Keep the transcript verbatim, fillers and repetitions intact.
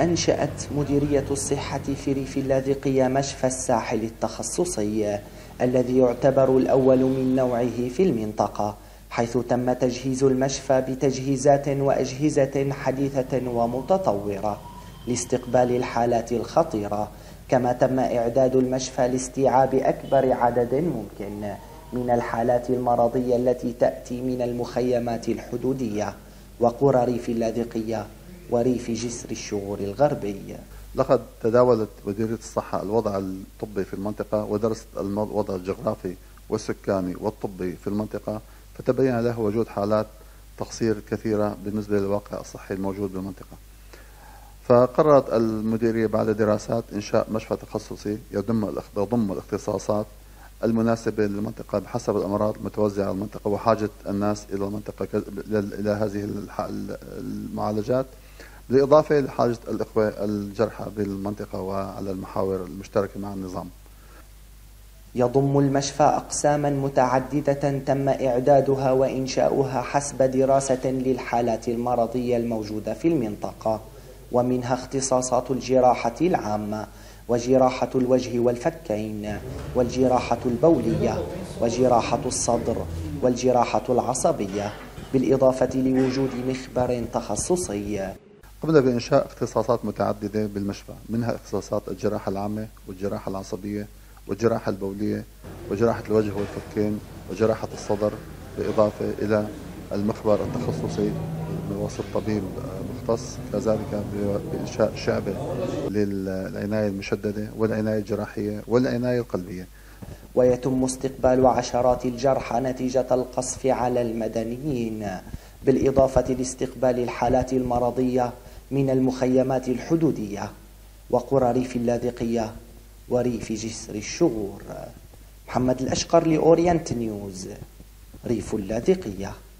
أنشأت مديرية الصحة في ريف اللاذقية مشفى الساحل التخصصي الذي يعتبر الأول من نوعه في المنطقة، حيث تم تجهيز المشفى بتجهيزات وأجهزة حديثة ومتطورة لاستقبال الحالات الخطيرة، كما تم إعداد المشفى لاستيعاب أكبر عدد ممكن من الحالات المرضية التي تأتي من المخيمات الحدودية وقرى ريف اللاذقية وريف جسر الشغور الغربي. لقد تداولت مديرية الصحة الوضع الطبي في المنطقة ودرست الوضع الجغرافي والسكاني والطبي في المنطقة، فتبين له وجود حالات تقصير كثيرة بالنسبة للواقع الصحي الموجود بالمنطقة. فقررت المديرية بعد دراسات إنشاء مشفى تخصصي يضم الاختصاصات المناسبة للمنطقة بحسب الأمراض المتوزعة على المنطقة وحاجة الناس إلى المنطقة إلى هذه المعالجات، بالإضافة لحاجة الإخوة الجرحى بالمنطقة وعلى المحاور المشتركة مع النظام. يضم المشفى أقساما متعددة تم إعدادها وإنشاؤها حسب دراسة للحالات المرضية الموجودة في المنطقة، ومنها اختصاصات الجراحة العامة وجراحة الوجه والفكين والجراحة البولية وجراحة الصدر والجراحة العصبية، بالإضافة لوجود مخبر تخصصي. قمنا بإنشاء اختصاصات متعددة بالمشفى، منها اختصاصات الجراحة العامة والجراحة العصبية والجراحة البولية وجراحة الوجه والفكين وجراحة الصدر، بالإضافة إلى المخبر التخصصي بواسطة طبيب مختص، كذلك بإنشاء شعبة للعناية المشددة والعناية الجراحية والعناية القلبية. ويتم استقبال عشرات الجرحى نتيجة القصف على المدنيين، بالإضافة لاستقبال الحالات المرضية من المخيمات الحدودية وقرى ريف اللاذقية وريف جسر الشغور. محمد الاشقر لأورينت نيوز، ريف اللاذقية.